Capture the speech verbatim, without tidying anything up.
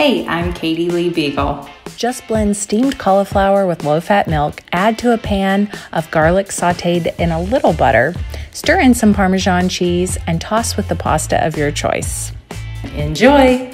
Hey, I'm Katie Lee Biegel. Just blend steamed cauliflower with low-fat milk, add to a pan of garlic sauteed in a little butter, stir in some Parmesan cheese, and toss with the pasta of your choice. Enjoy!